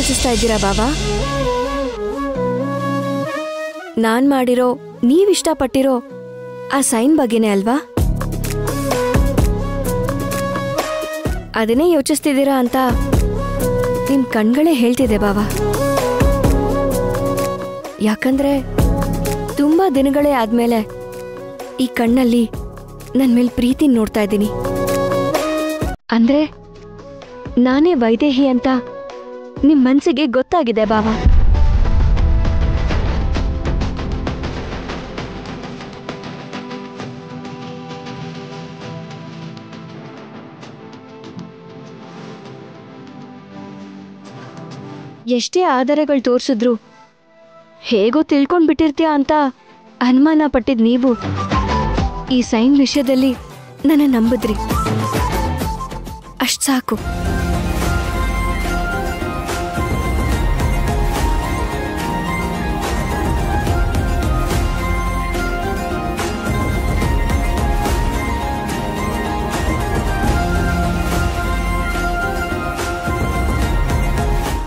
ಯೋಚಿಸ್ತಾ ಇದ್ದೀರಾ ಬಾಬಾ? ನಾನು ಮಾಡಿರೋ ನೀವು ಇಷ್ಟಪಟ್ಟಿರೋ ಆ ಸೈನ್ ಬಗ್ಗೆನೇ ಅಲ್ವಾ? ಅದನ್ನೇ ಯೋಚಿಸ್ತಿದ್ದೀರಾ ಅಂತ ನಿಮ್ಮ ಕಣ್ಣುಗಳೇ ಹೇಳ್ತಿದೆ ಬಾಬಾ. ಯಾಕಂದ್ರೆ ತುಂಬಾ ದಿನಗಳೇ ಆದ್ಮೇಲೆ ಈ ಕಣ್ಣಲ್ಲಿ ನನ್ನ ಮೇಲೆ ಪ್ರೀತಿ ನೋಡ್ತಾ ಇದ್ದೀನಿ. ಅಂದ್ರೆ ನಾನೇ ವೈದೇಹಿ ಅಂತ ನಿಮ್ಮ ಮನಸ್ಸಿಗೆ ಗೊತ್ತಾಗಿದೆ ಬಾಬಾ. ಎಷ್ಟೇ ಆಧಾರಗಳು ತೋರಿಸಿದ್ರು ಹೇಗೋ ತಿಳ್ಕೊಂಡ್ಬಿಟ್ಟಿರ್ತೀಯ ಅಂತ ಅನುಮಾನ ಪಟ್ಟಿದ್ ನೀವು ಈ ಸೈನ್ ವಿಷಯದಲ್ಲಿ ನನ್ನ ನಂಬಿದ್ರಿ. ಅಷ್ಟು ಸಾಕು.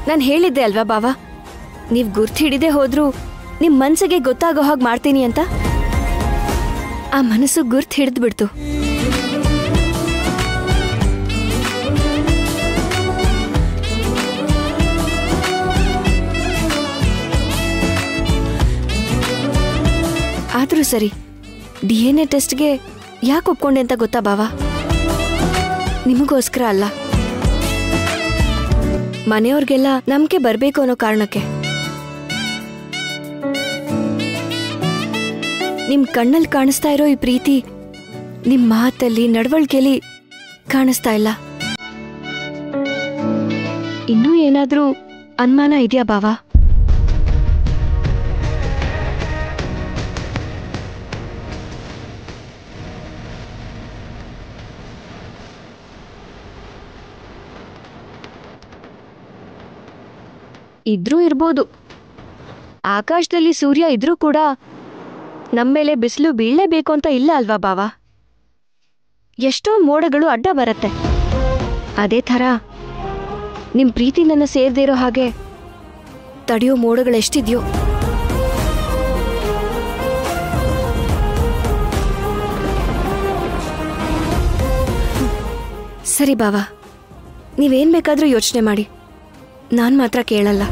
ನಾನು ಹೇಳಿದ್ದೆ ಅಲ್ವಾ ಬಾವಾ, ನೀವು ಗುರ್ತು ಹಿಡಿದೇ ಹೋದ್ರೂ ನಿಮ್ಮ ಮನಸ್ಸಿಗೆ ಗೊತ್ತಾಗೋ ಹಾಗೆ ಮಾಡ್ತೀನಿ ಅಂತ. ಆ ಮನಸ್ಸು ಗುರ್ತು ಹಿಡಿದ್ಬಿಡ್ತು. ಆದರೂ ಸರಿ, DNA ಟೆಸ್ಟ್ಗೆ ಯಾಕೆ ಒಪ್ಕೊಂಡೆ ಅಂತ ಗೊತ್ತಾ ಬಾವಾ? ನಿಮಗೋಸ್ಕರ ಅಲ್ಲ, ಮನೆಯವ್ರಿಗೆಲ್ಲ ನಮ್ಗೆ ಬರಬೇಕು ಅನ್ನೋ ಕಾರಣಕ್ಕೆ. ನಿಮ್ ಕಣ್ಣಲ್ಲಿ ಕಾಣಿಸ್ತಾ ಇರೋ ಈ ಪ್ರೀತಿ ನಿಮ್ ಮಾತಲ್ಲಿ ನಡವಳಿಕೆಯಲ್ಲಿ ಕಾಣಿಸ್ತಾ ಇಲ್ಲ. ಇನ್ನೂ ಏನಾದ್ರೂ ಅನುಮಾನ ಇದೆಯಾ ಬಾವಾ? ಇದ್ರೂ ಇರ್ಬೋದು. ಆಕಾಶದಲ್ಲಿ ಸೂರ್ಯ ಇದ್ರೂ ಕೂಡ ನಮ್ಮ ಮೇಲೆ ಬಿಸಿಲು ಬೀಳಲೇಬೇಕು ಅಂತ ಇಲ್ಲ ಅಲ್ವಾ ಬಾವಾ? ಎಷ್ಟೋ ಮೋಡಗಳು ಅಡ್ಡ ಬರುತ್ತೆ. ಅದೇ ಥರ ನಿಮ್ಮ ಪ್ರೀತಿ ನನ್ನ ಸೇರ್ದಿರೋ ಹಾಗೆ ತಡೆಯೋ ಮೋಡಗಳೆಷ್ಟಿದೆಯೋ. ಸರಿ ಬಾವಾ, ನೀವೇನು ಬೇಕಾದರೂ ಯೋಚನೆ ಮಾಡಿ, ನಾನು ಮಾತ್ರ ಕೇಳಲ್ಲ.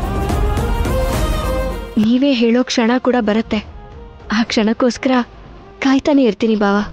ನೀವೇ ಹೇಳೋ ಕ್ಷಣ ಕೂಡ ಬರುತ್ತೆ, ಆ ಕ್ಷಣಕ್ಕೋಸ್ಕರ ಕಾಯ್ತಾನೆ ಇರ್ತೀನಿ ಬಾವಾ.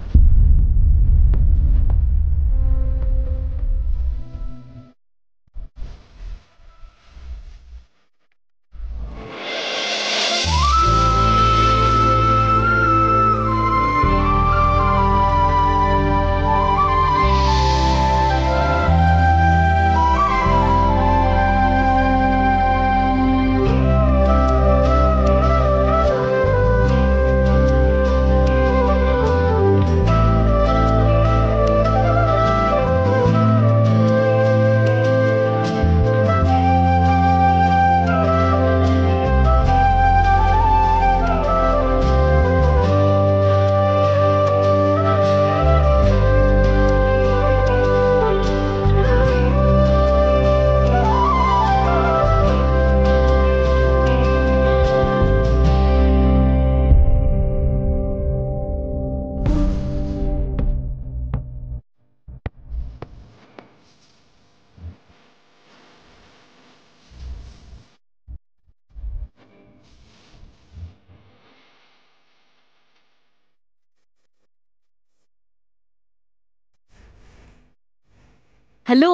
ಹಲೋ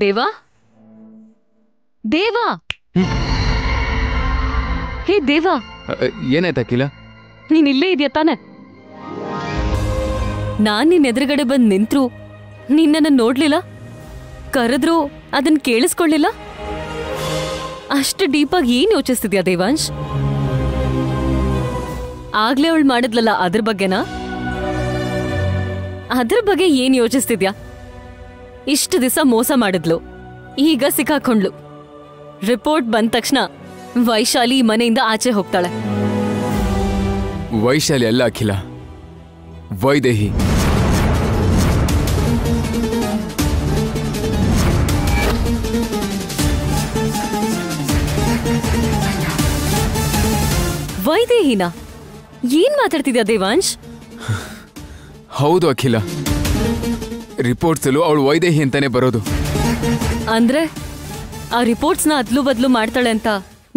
ದೇವಾ, ದೇವಾ, ಹೇ ದೇವಾ, ಏನಾಯ್ತು ಅಖಿಲ? ನೀನ್ ಇಲ್ಲೇ ಇದೆಯಾ ತಾನೆ? ನಾನ್ ನಿನ್ ಎದುರುಗಡೆ ಬಂದು ನಿಂತ್ರು ನಿನ್ನನ್ನು ನೋಡ್ಲಿಲ್ಲ, ಕರೆದ್ರು ಅದನ್ನ ಕೇಳಿಸ್ಕೊಳ್ಳಿಲ್ಲ. ಅಷ್ಟು ಡೀಪಾಗಿ ಏನ್ ಯೋಚಿಸ್ತಿದ್ಯಾ ದೇವಾಂಶ್? ಆಗ್ಲೇ ಅವಳು ಮಾಡಿದ್ಲಲ್ಲ ಅದ್ರ ಬಗ್ಗೆನಾ? ಅದ್ರ ಬಗ್ಗೆ ಏನ್ ಯೋಚಿಸ್ತಿದ್ಯಾ? ಇಷ್ಟು ದಿವಸ ಮೋಸ ಮಾಡಿದ್ಲು, ಈಗ ಸಿಕ್ಕಾಕೊಂಡ್ಲು. ರಿಪೋರ್ಟ್ ಬಂದ ತಕ್ಷಣ ವೈಶಾಲಿ ಮನೆಯಿಂದ ಆಚೆ ಹೋಗ್ತಾಳೆ. ವೈಶಾಲಿ ಅಲ್ಲ ಅಖಿಲ, ವೈದೇಹಿ. ವೈದೇಹಿನ ಏನ್ ಮಾತಾಡ್ತಿದ್ಯಾ ದೇವಾಂಶ್? ಹೌದು ಅಖಿಲ, ರಿಪೋರ್ಟ್ಸ್ ಅಲ್ಲೂ ಅವಳು ವೈದೇಹಿ ಅಂತಾನೆ ಬರೋದು. ಅಂದ್ರೆ ಆ ರಿಪೋರ್ಟ್ಸ್ ನ ಅದ್ಲು ಬದ್ಲು ಮಾಡ್ತಾಳೆ ಅಂತ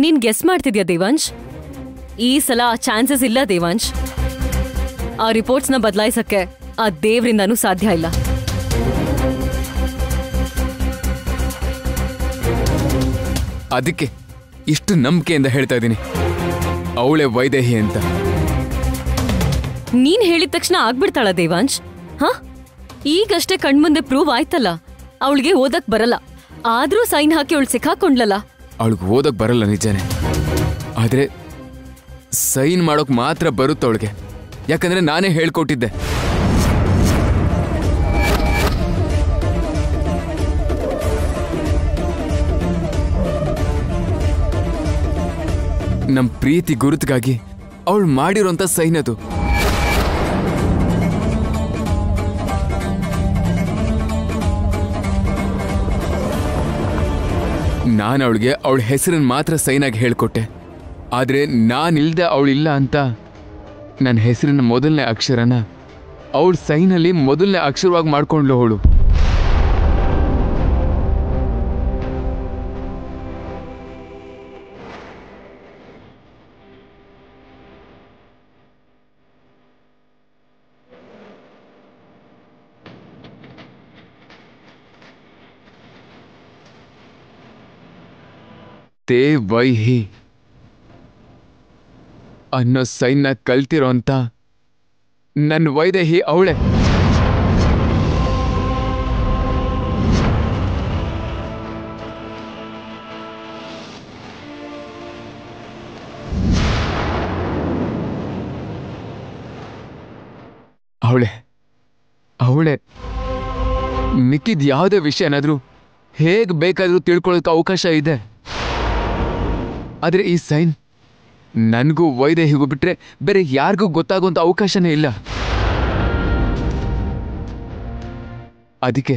ನೀನ್ ಗೆಸ್ ಮಾಡ್ತಿದ್ಯಾ ದೇವಾಂಶ್? ಈ ಸಲ ಆ ಚಾನ್ಸಸ್ ಇಲ್ಲ ದೇವಾಂಶ್. ಆ ರಿಪೋರ್ಟ್ಸ್ ನ ಬದಲಾಯಿಸಕ್ಕೆ ಆ ದೇವ್ರಿಂದನೂ ಸಾಧ್ಯ ಇಲ್ಲ. ಅದಕ್ಕೆ ಇಷ್ಟು ನಂಬಿಕೆಯಿಂದ ಹೇಳ್ತಾ ಇದ್ದೀನಿ ಅವಳೆ ವೈದೇಹಿ ಅಂತ. ನೀನ್ ಹೇಳಿದ ತಕ್ಷಣ ಆಗ್ಬಿಡ್ತಾಳ ದೇವಾಂಶ್? ಹಾ, ಈಗಷ್ಟೇ ಕಣ್ಮುಂದೆ ಪ್ರೂವ್ ಆಯ್ತಲ್ಲ ಅವಳಿಗೆ ಓದಕ್ ಬರಲ್ಲ, ಆದ್ರೂ ಸೈನ್ ಹಾಕಿ ಅವಳು ಸಿಕ್ಕಾಕೊಂಡ್ಲಲ್ಲ. ಅವಳಿಗೆ ಓದಕ್ ಬರಲ್ಲ ನಿಜಾನೇ, ಆದ್ರೆ ಸೈನ್ ಮಾಡೋಕ್ ಮಾತ್ರ ಬರುತ್ತೆ ಅವಳಿಗೆ. ಯಾಕಂದ್ರೆ ನಾನೇ ಹೇಳ್ಕೊಟ್ಟಿದ್ದೆ. ನಮ್ಮ ಪ್ರೀತಿ ಗುರುತಿಗಾಗಿ ಅವಳು ಮಾಡಿರೋಂಥ ಸೈನ್ ಅದು. ನಾನು ಅವಳಿಗೆ ಅವಳ ಹೆಸರನ್ನು ಮಾತ್ರ ಸೈನಾಗಿ ಹೇಳಿಕೊಟ್ಟೆ, ಆದರೆ ನಾನಿಲ್ಲದೆ ಅವಳಿಲ್ಲ ಅಂತ ನನ್ನ ಹೆಸರಿನ ಮೊದಲನೇ ಅಕ್ಷರನ ಅವಳ ಸೈನಲ್ಲಿ ಮೊದಲನೇ ಅಕ್ಷರವಾಗಿ ಮಾಡಿಕೊಂಡ್ಲು ಅವಳು. ದೇವೈಹಿ ಅನ್ನೋ ಸೈನ್ನ ಕಲ್ತಿರೋ ಅಂತ ನನ್ನ ವೈದೇಹಿ ಅವಳೆ. ಅವಳೆ ಅವಳೆ ಮಿಕ್ಕಿದ ಯಾವುದೇ ವಿಷಯನಾದರೂ ಹೇಗೆ ಬೇಕಾದರೂ ತಿಳ್ಕೊಳ್ಳೋಕೆ ಅವಕಾಶ ಇದೆ. ಆದರೆ ಈ ಸೈನ್ ನನಗೂ ವೈದೇಹಿಗೂ ಬಿಟ್ಟರೆ ಬೇರೆ ಯಾರಿಗೂ ಗೊತ್ತಾಗುವಂಥ ಅವಕಾಶನೇ ಇಲ್ಲ. ಅದಕ್ಕೆ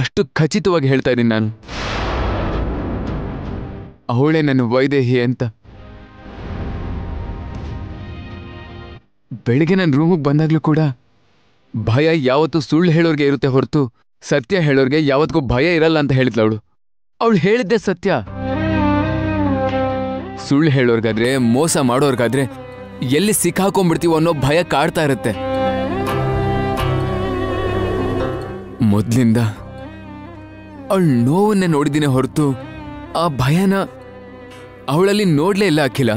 ಅಷ್ಟು ಖಚಿತವಾಗಿ ಹೇಳ್ತಾ ಇದ್ದೀನಿ ನಾನು, ಅವಳೇ ನನ್ನ ವೈದೇಹಿ ಅಂತ. ಬೆಳಿಗ್ಗೆ ನನ್ನ ರೂಮಿಗೆ ಬಂದಾಗಲೂ ಕೂಡ ಭಯ ಯಾವತ್ತೂ ಸುಳ್ಳು ಹೇಳೋರಿಗೆ ಇರುತ್ತೆ ಹೊರತು ಸತ್ಯ ಹೇಳೋರಿಗೆ ಯಾವತ್ತಿಗೂ ಭಯ ಇರಲ್ಲ ಅಂತ ಹೇಳಿದ್ಲು ಅವಳು. ಅವಳು ಹೇಳಿದ್ದೆ ಸತ್ಯ. ಸುಳ್ಳು ಹೇಳೋರ್ಗಾದ್ರೆ, ಮೋಸ ಮಾಡೋರ್ಗಾದ್ರೆ ಎಲ್ಲಿ ಸಿಕ್ಕಾಕೊಂಡ್ಬಿಡ್ತೀವೋ ಅನ್ನೋ ಭಯ ಕಾಡ್ತಾ ಇರುತ್ತೆ. ಮೊದ್ಲಿಂದ ಅವಳ ನೋವನ್ನೇ ನೋಡಿದಿನೇ ಹೊರತು ಆ ಭಯನ ಅವಳಲ್ಲಿ ನೋಡ್ಲೇ ಇಲ್ಲ ಅಖಿಲ.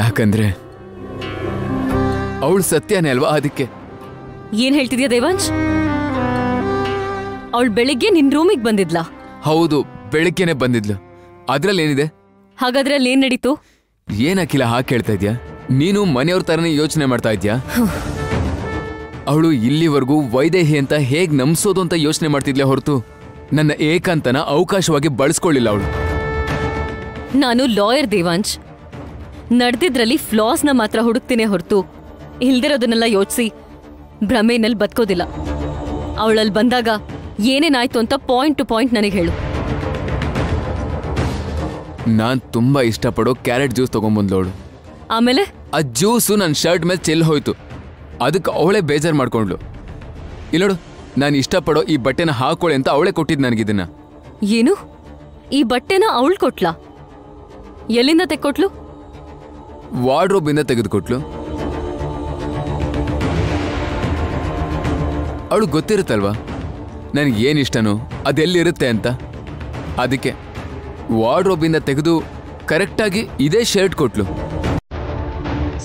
ಯಾಕಂದ್ರೆ ಅವಳು ಸತ್ಯನೇ ಅಲ್ವಾ. ಅದಕ್ಕೆ ಏನ್ ಹೇಳ್ತಿದ್ಯಾ ದೇವಾಂಶ್? ಅವಳು ಬೆಳಿಗ್ಗೆ ನಿನ್ ರೂಮಿಗೆ ಬಂದಿದ್ಲಾ? ಹೌದು, ಬೆಳಿಗ್ಗೆನೆ ಬಂದಿದ್ಲು. ಅದ್ರಲ್ಲೇನಿದೆ? ಹಾಗಾದ್ರೆ ಅಲ್ಲೇನ್ ನಡೀತು? ಏನ್ ಅಖಿಲ ಹಾಗೆ ಹೇಳ್ತಾ ಇದ್ಯಾ ನೀನು? ಮನೆಯವ್ರ ತರನೇ ಯೋಚನೆ ಮಾಡ್ತಾ ಇದ್ಯಾ? ಅವಳು ಇಲ್ಲಿವರೆಗೂ ವೈದೇಹಿ ಅಂತ ಹೇಗ್ ನಂಬಿಸೋದು ಅಂತ ಯೋಚನೆ ಮಾಡ್ತಿದ್ಲೇ ಹೊರತು ನನ್ನ ಏಕಾಂತನ ಅವಕಾಶವಾಗಿ ಬಳಸ್ಕೊಳ್ಳಿಲ್ಲ ಅವಳು. ನಾನು ಲಾಯರ್ ದೇವಾಂಶ್, ನಡೆದಿದ್ರಲ್ಲಿ ಫ್ಲಾಸ್ನ ಮಾತ್ರ ಹುಡುಕ್ತೀನಿ ಹೊರತು ಇಲ್ದಿರೋದನ್ನೆಲ್ಲ ಯೋಚಿಸಿ ಭ್ರಮೆನಲ್ಲಿ ಬದುಕೋದಿಲ್ಲ. ಅವಳಲ್ಲಿ ಬಂದಾಗ ಏನೇನಾಯ್ತು ಅಂತ ಪಾಯಿಂಟ್ ಟು ಪಾಯಿಂಟ್ ನನಗೆ ಹೇಳು. ನಾನ್ ತುಂಬಾ ಇಷ್ಟಪಡೋ ಕ್ಯಾರೆಟ್ ಜ್ಯೂಸ್ ತಗೊಂಡ್ಬಂದ್ಲವಳು. ಆಮೇಲೆ ಆ ಜ್ಯೂಸು ನನ್ನ ಶರ್ಟ್ ಮೇಲೆ ಚೆಲ್ಲಿ ಹೋಯ್ತು. ಅದಕ್ಕೆ ಅವಳೇ ಬೇಜಾರು ಮಾಡ್ಕೊಂಡ್ಳು. ಇಲ್ಲೋಡು, ನಾನು ಇಷ್ಟಪಡೋ ಈ ಬಟ್ಟೆನ ಹಾಕೊಳ್ಳಿ ಅಂತ ಅವಳೇ ಕೊಟ್ಟಿದ್ ನನಗಿದನ್ನ. ಏನು, ಈ ಬಟ್ಟೆನ ಅವಳು ಕೊಟ್ಲಾ? ಎಲ್ಲಿಂದ ತೆಕ್ಕೊಟ್ಲು? ವಾರ್ಡ್ರೋಬಿಂದ ತೆಗೆದುಕೊಟ್ಲು. ಅವಳು ಗೊತ್ತಿರುತ್ತಲ್ವಾ ನನಗೆ ಏನಿಷ್ಟನೋ ಅದೆಲ್ಲಿರುತ್ತೆ ಅಂತ. ಅದಕ್ಕೆ ವಾರ್ಡ್ರೋಬಿಂದ ತೆಗೆದು ಕರೆಕ್ಟಾಗಿ ಇದೇ ಶರ್ಟ್ ಕೊಟ್ಲು.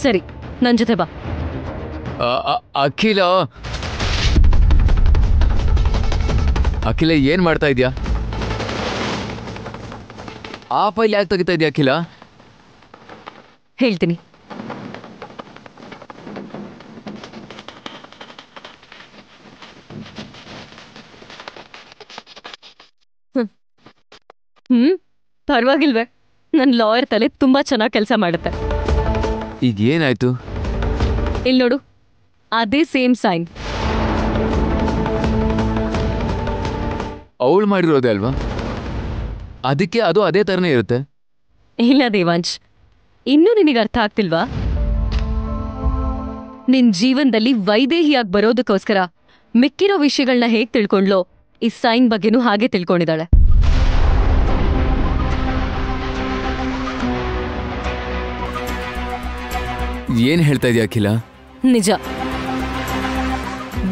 ಸರಿ, ನನ್ನ ಜೊತೆ ಬಾ. ಅಖಿಲ ಅಖಿಲ ಏನ್ ಮಾಡ್ತಾ ಇದ್ಯಾ? ಆ ಫೈಲ್ ಯಾಕೆ ತೆಗಿತಾ ಇದ್ಯಾ ಅಖಿಲ? ಹೇಳ್ತೀನಿ. ಪರವಾಗಿಲ್ವೇ, ನನ್ನ ಲಾಯರ್ ತಲೆ ತುಂಬಾ ಚೆನ್ನಾಗಿ ಕೆಲಸ ಮಾಡುತ್ತೆ. ಈಗ ಏನಾಯ್ತು? ಇಲ್ಲಿ ನೋಡು, ಅದೇ ಸೇಮ್ ಸೈನ್ ಅವಳು ಮಾಡಿರೋದೇ ಅಲ್ವಾ. ಅದಕ್ಕೆ ಅದು ಅದೇ ತರನೇ ಇರುತ್ತೆ. ಇಲ್ಲ ದೇವಾಂಶ್, ಇನ್ನೂ ನಿನಗರ್ಥ ಆಗ್ತಿಲ್ವಾ? ನಿನ್ ಜೀವನದಲ್ಲಿ ವೈದೇಹಿಯಾಗಿ ಬರೋದಕ್ಕೋಸ್ಕರ ಮಿಕ್ಕಿರೋ ವಿಷಯಗಳನ್ನ ಹೇಗೆ ತಿಳ್ಕೊಂಡ್ಲೋ, ಈ ಸೈನ್ ಬಗ್ಗೆನೂ ಹಾಗೆ ತಿಳ್ಕೊಂಡಿದ್ದಾಳೆ. ಏನ್ ಹೇಳ್ತಾ ಇದೀಯ ಅಖಿಲ? ನಿಜ,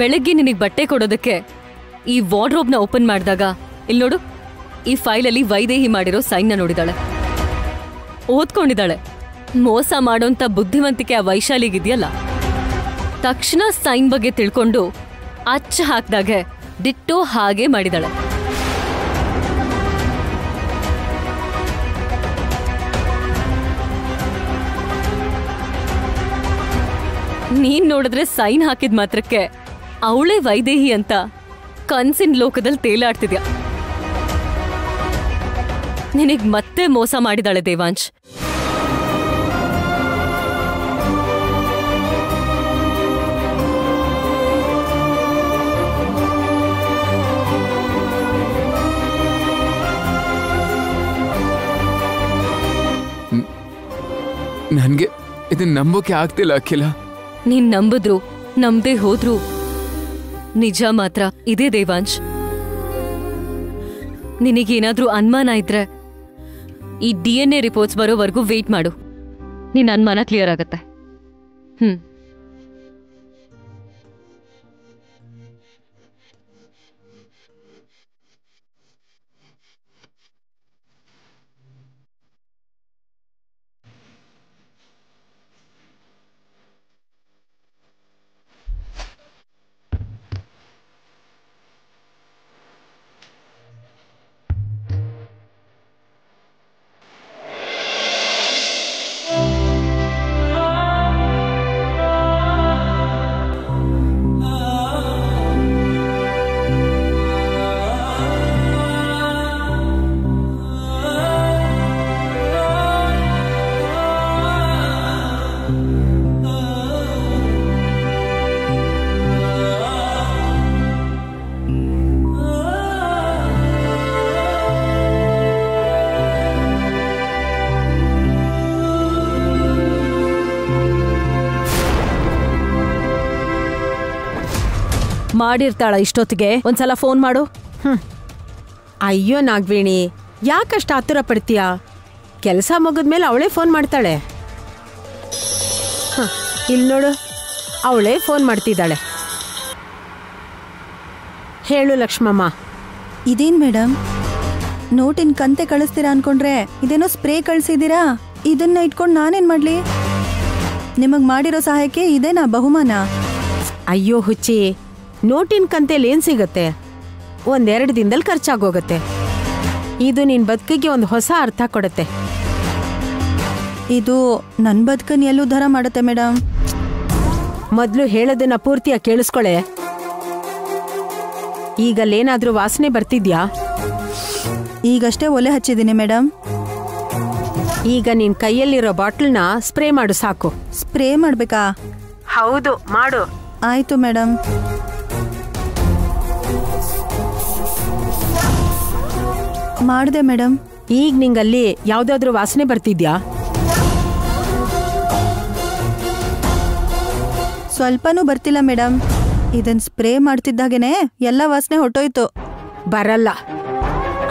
ಬೆಳಗ್ಗೆ ನಿನಗೆ ಬಟ್ಟೆ ಕೊಡೋದಕ್ಕೆ ಈ ವಾರ್ಡ್ರೋಬ್ನ ಓಪನ್ ಮಾಡಿದಾಗ ಇಲ್ಲಿ ನೋಡು, ಈ ಫೈಲಲ್ಲಿ ವೈದೇಹಿ ಮಾಡಿರೋ ಸೈನ್ನ ನೋಡಿದಾಳೆ, ಓದ್ಕೊಂಡಿದ್ದಾಳೆ. ಮೋಸ ಮಾಡೋಂಥ ಬುದ್ಧಿವಂತಿಕೆ ಆ ವೈಶಾಲಿಗಿದೆಯಲ್ಲ, ತಕ್ಷಣ ಸೈನ್ ಬಗ್ಗೆ ತಿಳ್ಕೊಂಡು ಅಚ್ಚ ಹಾಕಿದಾಗೆ ದಿಟ್ಟೋ ಹಾಗೆ ಮಾಡಿದಾಳೆ. ನೀನ್ ನೋಡಿದ್ರೆ ಸೈನ್ ಹಾಕಿದ ಮಾತ್ರಕ್ಕೆ ಅವಳೇ ವೈದೇಹಿ ಅಂತ ಕನ್ಸಿನ ಲೋಕದಲ್ಲಿ ತೇಲಾಡ್ತಿದ್ಯಾ. ನಿನಗ್ ಮತ್ತೆ ಮೋಸ ಮಾಡಿದಾಳೆ ದೇವಾಂಶ್. ನನಗೆ ಇದನ್ನ ನಂಬೋಕೆ ಆಗ್ತಿಲ್ಲ ಅಖಿಲ. ನೀನ್ ನಂಬಿದ್ರು ನಂಬದೇ ಹೋದ್ರು ನಿಜ ಮಾತ್ರ ಇದೇ ದೇವಾಂಶ್. ನಿನಗೇನಾದ್ರೂ ಅನುಮಾನ ಇದ್ರೆ ಈ DNA ರಿಪೋರ್ಟ್ಸ್ ಬರೋವರೆಗೂ ವೇಟ್ ಮಾಡು, ನಿನ್ನ ಅನುಮಾನ ಕ್ಲಿಯರ್ ಆಗತ್ತೆ. ಮಾಡಿರ್ತಾಳ ಇಷ್ಟೊತ್ತಿಗೆ, ಒಂದ್ಸಲ ಫೋನ್ ಮಾಡು. ಅಯ್ಯೋ ನಾಗವೇಣಿ, ಯಾಕಷ್ಟು ಆತುರ ಪಡ್ತೀಯ? ಕೆಲಸ ಮುಗಿದ್ಮೇಲೆ ಅವಳೇ ಫೋನ್ ಮಾಡ್ತಾಳೆ. ಇಲ್ಲಿ ನೋಡು, ಅವಳೇ ಫೋನ್ ಮಾಡ್ತಿದ್ದಾಳೆ. ಹೇಳು ಲಕ್ಷ್ಮಮ್ಮ. ಇದೇನು ಮೇಡಮ್, ನೋಟಿನ ಕಂತೆ ಕಳಿಸ್ತೀರಾ ಅನ್ಕೊಂಡ್ರೆ ಇದೇನೋ ಸ್ಪ್ರೇ ಕಳಿಸಿದ್ದೀರಾ? ಇದನ್ನ ಇಟ್ಕೊಂಡು ನಾನೇನು ಮಾಡಲಿ? ನಿಮಗೆ ಮಾಡಿರೋ ಸಹಾಯಕ್ಕೆ ಇದೇನಾ ಬಹುಮಾನ? ಅಯ್ಯೋ ಹುಚ್ಚಿ, ನೋಟಿನ ಕಂತೇಲಿ ಏನು ಸಿಗತ್ತೆ? ಒಂದೆರಡು ದಿನದಲ್ಲಿ ಖರ್ಚಾಗೋಗತ್ತೆ. ಇದು ನಿನ್ನ ಬದುಕಿಗೆ ಒಂದು ಹೊಸ ಅರ್ಥ ಕೊಡುತ್ತೆ. ಇದು ನನ್ನ ಬದುಕನ್ನು ಎಲ್ಲೂ ಧರ ಮಾಡುತ್ತೆ ಮೇಡಮ್. ಮೊದಲು ಹೇಳೋದನ್ನ ಪೂರ್ತಿಯಾಗಿ ಕೇಳಿಸ್ಕೊಳ್ಳೆ. ಈಗಲ್ಲೇನಾದರೂ ವಾಸನೆ ಬರ್ತಿದ್ಯಾ? ಈಗಷ್ಟೇ ಒಲೆ ಹಚ್ಚಿದ್ದೀನಿ ಮೇಡಮ್. ಈಗ ನಿನ್ನ ಕೈಯಲ್ಲಿರೋ ಬಾಟ್ಲನ್ನ ಸ್ಪ್ರೇ ಮಾಡು, ಸಾಕು. ಸ್ಪ್ರೇ ಮಾಡಬೇಕಾ? ಹೌದು, ಮಾಡು. ಆಯಿತು ಮೇಡಮ್. ಮಾಡಿದೆ ಮೇಡಮ್. ಈಗ ನಿಂಗಲ್ಲಿ ಯಾವುದಾದ್ರೂ ವಾಸನೆ ಬರ್ತಿದ್ಯಾ? ಸ್ವಲ್ಪನೂ ಬರ್ತಿಲ್ಲ ಮೇಡಮ್. ಇದನ್ನು ಸ್ಪ್ರೇ ಮಾಡ್ತಿದ್ದಾಗೇನೆ ಎಲ್ಲ ವಾಸನೆ ಹೊಟ್ಟೋಯ್ತು. ಬರಲ್ಲ,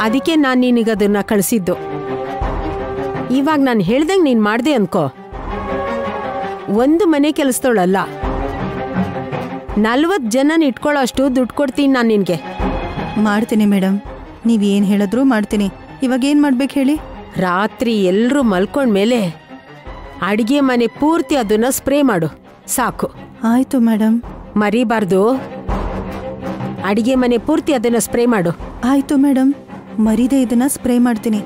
ಅದಕ್ಕೆ ನಾನು ನಿನಗದನ್ನು ಕಳಿಸಿದ್ದು. ಇವಾಗ ನಾನು ಹೇಳ್ದಂಗೆ ನೀನು ಮಾಡಿದೆ ಅನ್ಕೋ. ಒಂದು ಮನೆ ಕೆಲಸದೋಳಲ್ಲ, 40 ಜನನ ಇಟ್ಕೊಳ್ಳೋ ಅಷ್ಟು ದುಡ್ಡು ಕೊಡ್ತೀನಿ ನಾನು ನಿನಗೆ. ಮಾಡ್ತೀನಿ ಮೇಡಮ್, ನೀವೇನು ಹೇಳಿದ್ರು ಮಾಡ್ತೀನಿ. ಇವಾಗ ಏನು ಮಾಡ್ಬೇಕು ಹೇಳಿ? ರಾತ್ರಿ ಎಲ್ಲರೂ ಮಲ್ಕೊಂಡ್ಮೇಲೆ ಅಡುಗೆ ಮನೆ ಪೂರ್ತಿ ಅದನ್ನು ಸ್ಪ್ರೇ ಮಾಡು, ಸಾಕು. ಆಯಿತು ಮೇಡಮ್. ಮರಿಬಾರ್ದು, ಅಡುಗೆ ಮನೆ ಪೂರ್ತಿ ಅದನ್ನು ಸ್ಪ್ರೇ ಮಾಡು. ಆಯಿತು ಮೇಡಮ್, ಮರಿದೇ ಇದನ್ನು ಸ್ಪ್ರೇ ಮಾಡ್ತೀನಿ.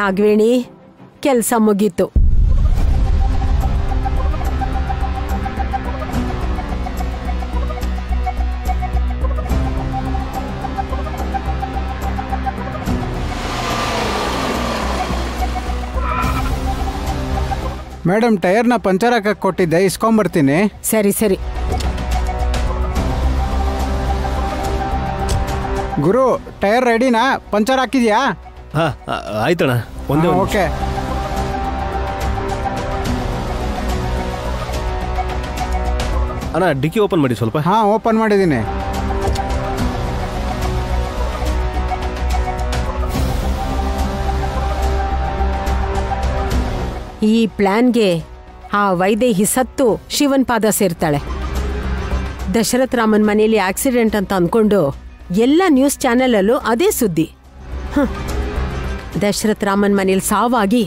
ನಾಗವೇಣಿ, ಕೆಲಸ ಮುಗೀತು. मैडम ಟೈರ್ನ ಪಂಚರ್ ಹಾಕಕ್ಕೆ ಕೊಟ್ಟಿದ್ದೆ ಇಸ್ಕೊಂಡ್ ಬರ್ತೀನಿ. ಸರಿ ಸರಿ ಗುರು, ಟೈರ್ ರೆಡಿನಾ? ಪಂಚರ್ ಹಾಕಿದ್ಯಾ? ಹಾ ಆಯ್ತಣ್ಣ. ಒಂದೇ ಓಕೆ. ಅಣ್ಣ ಡಿಕ್ಕಿ ಓಪನ್ ಮಾಡಿ ಸ್ವಲ್ಪ. ಹಾ ಓಪನ್ ಮಾಡಿದ್ದೀನಿ. ಈ ಪ್ಲಾನ್ಗೆ ಆ ವೈದೇಹಿ ಸತ್ತು ಶಿವನ್ ಪಾದ ಸೇರ್ತಾಳೆ. ದಶರಥ ರಾಮನ್ ಮನೆಯಲ್ಲಿ ಆಕ್ಸಿಡೆಂಟ್ ಅಂತ ಅಂದ್ಕೊಂಡು ಎಲ್ಲ ನ್ಯೂಸ್ ಚಾನೆಲಲ್ಲೂ ಅದೇ ಸುದ್ದಿ. ದಶರಥ ರಾಮನ್ ಮನೆಯಲ್ಲಿ ಸಾವಾಗಿ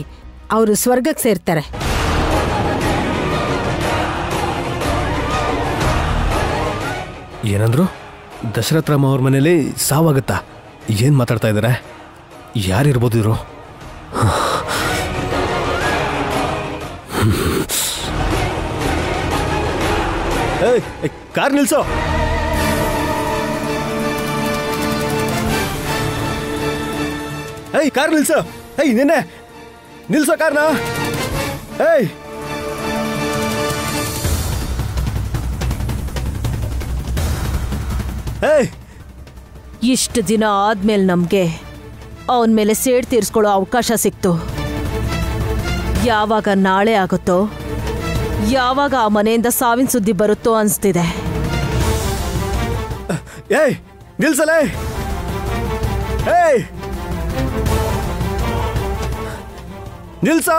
ಅವರು ಸ್ವರ್ಗಕ್ಕೆ ಸೇರ್ತಾರೆ. ಏನಂದ್ರು? ದಶರಥ ರಾಮ ಅವ್ರ ಮನೇಲಿ ಸಾವಾಗುತ್ತಾ? ಏನು ಮಾತಾಡ್ತಾ ಇದ್ದಾರೆ? ಯಾರಿರ್ಬೋದು ಇವರು? ಕಾರ್ ನಿಲ್ಸೋ. ಏಯ್ ಕಾರ್ ನಿಲ್ಸೋ. ಏಯ್ ನಿನ್ನೆ ನಿಲ್ಸೋ ಕಾರ್ನ. ಏಯ್ ಏಯ್ ಇಷ್ಟು ದಿನ ಆದ್ಮೇಲೆ ನಮಗೆ ಅವನ ಮೇಲೆ ಸೇಡ್ ತೀರಿಸ್ಕೊಳ್ಳೋ ಅವಕಾಶ ಸಿಕ್ತು. ಯಾವಾಗ ನಾಳೆ ಆಗುತ್ತೋ, ಯಾವಾಗ ಆ ಮನೆಯಿಂದ ಸಾವಿನ ಸುದ್ದಿ ಬರುತ್ತೋ ಅನಿಸ್ತಿದೆ. ಏಯ್ ನಿಲ್ಸಲೇ. ಏಯ್ ನಿಲ್ಸ.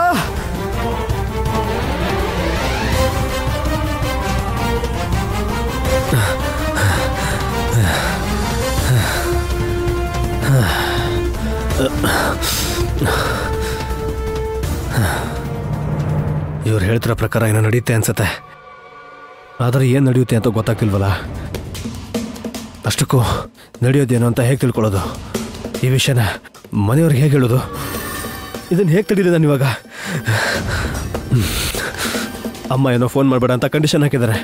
ಇವ್ರು ಹೇಳ್ತಿರೋ ಪ್ರಕಾರ ಏನೋ ನಡೆಯುತ್ತೆ ಅನ್ಸತ್ತೆ. ಆದರೆ ಏನು ನಡೆಯುತ್ತೆ ಅಂತ ಗೊತ್ತಾಗ್ತಿಲ್ವಲ್ಲ. ಅಷ್ಟಕ್ಕೂ ನಡೆಯೋದೇನು ಅಂತ ಹೇಗೆ ತಿಳ್ಕೊಳ್ಳೋದು? ಈ ವಿಷಯನ ಮನೆಯವ್ರಿಗೆ ಹೇಗೆ ಹೇಳೋದು? ಇದನ್ನು ಹೇಗೆ ತಡೀಲಿ ನಾನು ಇವಾಗ? ಅಮ್ಮ ಏನೋ ಫೋನ್ ಮಾಡಬೇಡ ಅಂತ ಕಂಡೀಷನ್ ಹಾಕಿದ್ದಾರೆ.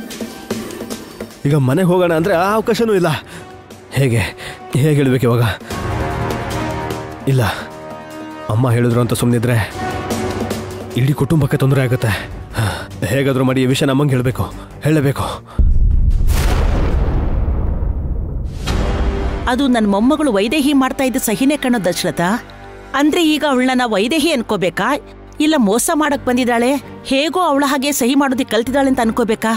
ಈಗ ಮನೆಗೆ ಹೋಗೋಣ ಅಂದರೆ ಆ ಅವಕಾಶವೂ ಇಲ್ಲ. ಹೇಗೆ ಹೇಗೆ ಹೇಳಬೇಕು ಇವಾಗ? ಇಲ್ಲ, ಅಮ್ಮ ಹೇಳಿದ್ರು ಅಂತ ಸುಮ್ಮನಿದ್ರೆ ಇಡೀ ಕುಟುಂಬಕ್ಕೆ ತೊಂದರೆ ಆಗುತ್ತೆ. ಹೇಗಾದರೂ ಮಾಡಿ ಈ ವಿಷಯ ನಮ್ಮಂಗೆ ಹೇಳಬೇಕು, ಹೇಳಬೇಕು. ಅದು ನನ್ನ ಮೊಮ್ಮಗಳು ವೈದೇಹಿ ಮಾಡ್ತಾ ಇದ್ದ ಸಹಿನೇ ಕಣ್ಣು ದಶರಥ. ಅಂದರೆ ಈಗ ಅವಳನ್ನ ನಾವು ವೈದೇಹಿ ಅನ್ಕೋಬೇಕಾ? ಇಲ್ಲ ಮೋಸ ಮಾಡಕ್ಕೆ ಬಂದಿದ್ದಾಳೆ, ಹೇಗೋ ಅವಳ ಹಾಗೆ ಸಹಿ ಮಾಡೋದಕ್ಕೆ ಕಲ್ತಿದ್ದಾಳೆ ಅಂತ ಅನ್ಕೋಬೇಕಾ?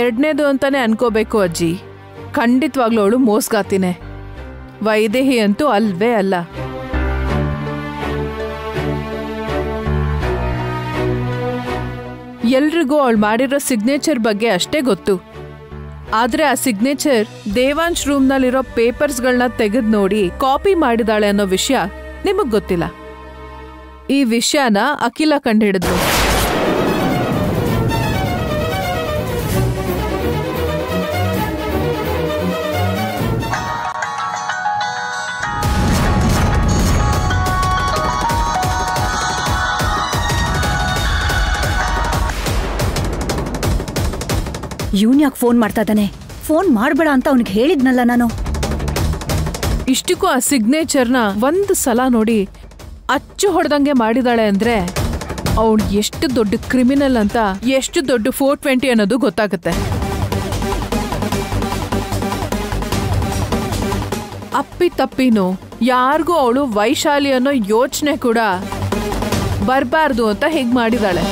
ಎರಡನೇದು ಅಂತಾನೆ ಅನ್ಕೋಬೇಕು ಅಜ್ಜಿ. ಖಂಡಿತವಾಗ್ಲೂ ಅವಳು ಮೋಸಗಾತಿನೇ. ವೈದೇಹಿ ಅಂತೂ ಅಲ್ವೇ ಅಲ್ಲ. ಎಲ್ರಿಗೂ ಅವಳು ಮಾಡಿರೋ ಸಿಗ್ನೇಚರ್ ಬಗ್ಗೆ ಅಷ್ಟೇ ಗೊತ್ತು. ಆದರೆ ಆ ಸಿಗ್ನೇಚರ್ ದೇವಾಂಶ್ ರೂಮ್ನಲ್ಲಿರೋ ಪೇಪರ್ಸ್ಗಳನ್ನ ತೆಗೆದು ನೋಡಿ ಕಾಪಿ ಮಾಡಿದಾಳೆ ಅನ್ನೋ ವಿಷಯ ನಿಮಗೆ ಗೊತ್ತಿಲ್ಲ. ಈ ವಿಷಯನ ಅಖಿಲ ಕಂಡುಹಿಡಿದ್ರು. ಇವನ್ ಯಾಕೆ ಫೋನ್ ಮಾಡ್ತಾ ಇದ್ದಾನೆ? ಫೋನ್ ಮಾಡಬೇಡ ಅಂತ ಅವನಿಗೆ ಹೇಳಿದ್ನಲ್ಲ ನಾನು. ಇಷ್ಟಕ್ಕೂ ಆ ಸಿಗ್ನೇಚರ್ನ ಒಂದು ಸಲ ನೋಡಿ ಅಚ್ಚು ಹೊಡೆದಂಗೆ ಮಾಡಿದಾಳೆ ಅಂದರೆ ಅವಳು ಎಷ್ಟು ದೊಡ್ಡ ಕ್ರಿಮಿನಲ್ ಅಂತ, ಎಷ್ಟು ದೊಡ್ಡ 420 ಅನ್ನೋದು ಗೊತ್ತಾಗುತ್ತೆ. ಅಪ್ಪಿ ತಪ್ಪಿನೂ ಯಾರಿಗೂ ಅವಳು ವೈಶಾಲಿ ಅನ್ನೋ ಯೋಚನೆ ಕೂಡ ಬರಬಾರ್ದು ಅಂತ ಹೀಗೆ ಮಾಡಿದಾಳೆ.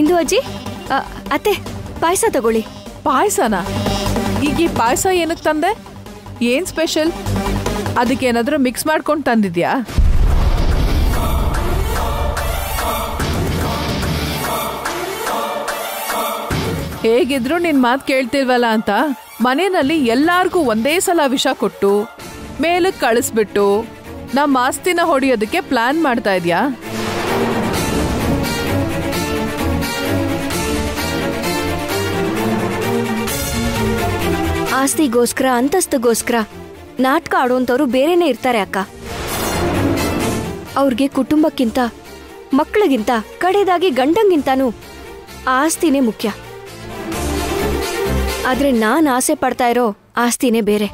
ಇಂದು ಅಜ್ಜಿ ಅತ್ತೆ ಪಾಯಸ ತಗೊಳ್ಳಿ. ಪಾಯಸನಾ? ಈಗ ಈ ಪಾಯಸ ಏನಕ್ಕೆ ತಂದೆ? ಏನು ಸ್ಪೆಷಲ್? ಅದಕ್ಕೇನಾದರೂ ಮಿಕ್ಸ್ ಮಾಡ್ಕೊಂಡು ತಂದಿದ್ಯಾ? ಹೇಗಿದ್ರು ನಿನ್ನ ಮಾತು ಕೇಳ್ತಿಲ್ವಲ್ಲ ಅಂತ ಮನೆಯಲ್ಲಿ ಎಲ್ಲರಿಗೂ ಒಂದೇ ಸಲ ವಿಷ ಕೊಟ್ಟು ಮೇಲಕ್ಕೆ ಕಳಿಸ್ಬಿಟ್ಟು ನಮ್ಮ ಆಸ್ತಿನ ಹೊಡೆಯೋದಕ್ಕೆ ಪ್ಲಾನ್ ಮಾಡ್ತಾ ಇದೆಯಾ? ಆಸ್ತಿಗೋಸ್ಕರ ಅಂತಸ್ತಿಗೋಸ್ಕರ ನಾಟಕ ಆಡೋಂಥವ್ರು ಬೇರೆನೇ ಇರ್ತಾರೆ ಅಕ್ಕ. ಅವ್ರಿಗೆ ಕುಟುಂಬಕ್ಕಿಂತ, ಮಕ್ಕಳಿಗಿಂತ, ಕಡೆದಾಗಿ ಗಂಡಂಗಿಂತಾನೂ ಆಸ್ತಿನೇ ಮುಖ್ಯ. ಆದರೆ ನಾನು ಆಸೆ ಪಡ್ತಾ ಇರೋ ಆಸ್ತಿನೇ ಬೇರೆ.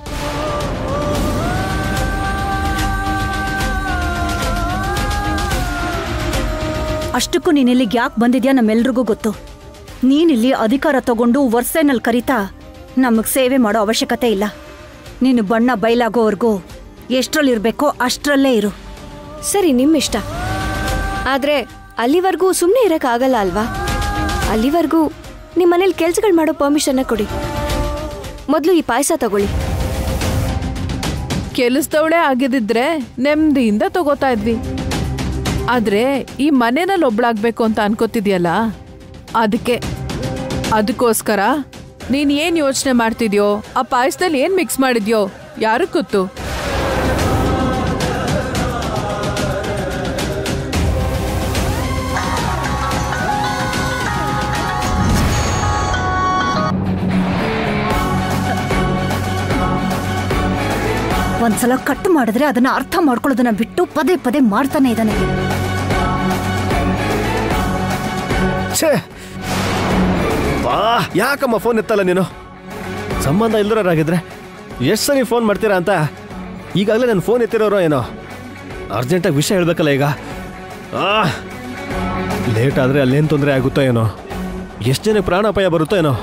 ಅದಕ್ಕೂ ನೀನು ಇಲ್ಲಿಗೆ ಯಾಕೆ ಬಂದಿದ್ಯಾ ನಮ್ಮೆಲ್ಲರಿಗೂ ಗೊತ್ತು. ನೀನು ಇಲ್ಲಿ ಅಧಿಕಾರ ತಗೊಂಡು ವರ್ಷೇನಲ್ಲಿ ಕರೀತಾ ನಮಗೆ ಸೇವೆ ಮಾಡೋ ಅವಶ್ಯಕತೆ ಇಲ್ಲ. ನೀನು ಬಣ್ಣ ಬಯಲಾಗೋವರೆಗೂ ಎಷ್ಟರಲ್ಲಿ ಇರಬೇಕೋ ಅಷ್ಟರಲ್ಲೇ ಇರು. ಸರಿ, ನಿಮ್ಮ ಇಷ್ಟ. ಆದರೆ ಅಲ್ಲಿವರೆಗೂ ಸುಮ್ಮನೆ ಇರಕಾಗಲ್ಲ ಅಲ್ವಾ? ಅಲ್ಲಿವರೆಗೂ ನಿಮ್ಮ ಮನೇಲಿ ಕೆಲಸಗಳು ಮಾಡೋ ಪರ್ಮಿಷನ್ ಕೊಡಿ. ಮೊದಲು ಈ ಪಾಯಸ ತಗೊಳ್ಳಿ. ಕೆಲಸದವಳೆ ಆಗಿದ್ದಿದ್ರೆ ನೆಮ್ಮದಿಯಿಂದ ತಗೋತಾ ಇದ್ವಿ. ಆದರೆ ಈ ಮನೆಯಲ್ಲಿ ಒಬ್ಬಳಾಗಬೇಕು ಅಂತ ಅನ್ಕೋತಿದ್ಯಲ್ಲ, ಅದಕ್ಕೋಸ್ಕರ ನೀನು ಏನು ಯೋಚನೆ ಮಾಡ್ತಿದ್ಯೋ, ಆ ಪಾಯಸದಲ್ಲಿ ಏನು ಮಿಕ್ಸ್ ಮಾಡಿದ್ಯೋ ಯಾರು ಗೊತ್ತು. ಒಂದ್ಸಲ ಕಟ್ ಮಾಡಿದ್ರೆ ಅದನ್ನ ಅರ್ಥ ಮಾಡ್ಕೊಳ್ಳೋದನ್ನ ಬಿಟ್ಟು ಪದೇ ಪದೇ ಮಾಡ್ತಾನೆ ಇದ್ದಾನೆ. ಯಾಕಮ್ಮ ಫೋನ್ ಎತ್ತಲ್ಲ ನೀನು? ಸಂಬಂಧ ಇಲ್ದರಾಗಿದ್ರೆ ಎಷ್ಟು ಸರಿ ಫೋನ್ ಮಾಡ್ತೀರಾ ಅಂತ ಈಗಾಗಲೇ ನಾನು ಫೋನ್ ಎತ್ತಿರೋರೋ ಏನೋ. ಅರ್ಜೆಂಟಾಗಿ ವಿಷಯ ಹೇಳ್ಬೇಕಲ್ಲ ಈಗ. ಲೇಟ್ ಆದರೆ ಅಲ್ಲೇನು ತೊಂದರೆ ಆಗುತ್ತೋ ಏನೋ, ಎಷ್ಟು ಜನ ಪ್ರಾಣಾಪಾಯ ಬರುತ್ತೋ ಏನೋ.